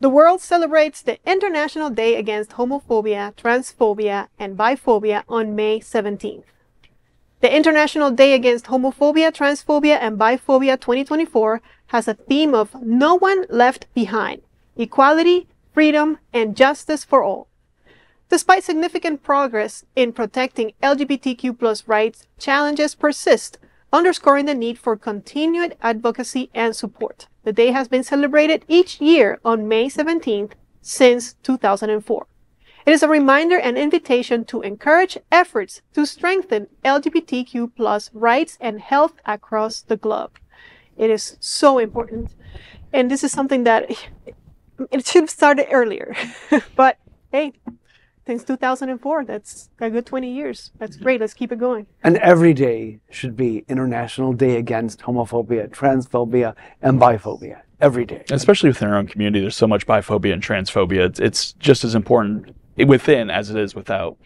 The world celebrates the International Day Against Homophobia, Transphobia, and Biphobia on May 17th. The International Day Against Homophobia, Transphobia, and Biphobia 2024 has a theme of No One Left Behind, Equality, Freedom, and Justice for All. Despite significant progress in protecting LGBTQ+ rights, challenges persist, underscoring the need for continued advocacy and support. The day has been celebrated each year on May 17th since 2004. It is a reminder and invitation to encourage efforts to strengthen LGBTQ+ rights and health across the globe. It is so important. And this is something that it should have started earlier. But hey, since 2004, that's a good 20 years. That's great. Let's keep it going. And every day should be International Day Against Homophobia, Transphobia, and Biphobia. Every day. Especially within our own community, there's so much biphobia and transphobia. It's just as important within as it is without.